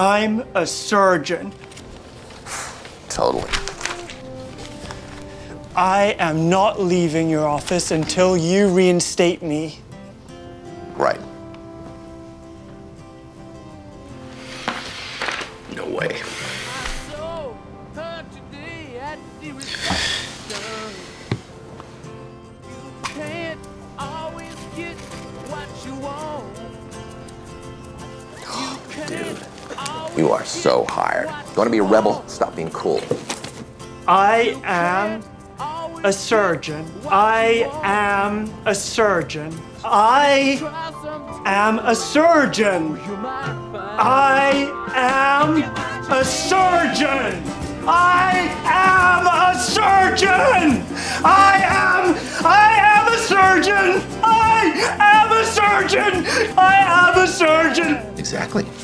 I'm a surgeon. Totally. I am not leaving your office until you reinstate me. Right. No way. Dude, you are so hired. You want to be a rebel? Stop being cool. I am a surgeon. I am a surgeon. I am a surgeon. I am a surgeon. I am a surgeon. I am a surgeon. I am a surgeon. I am a surgeon. Exactly.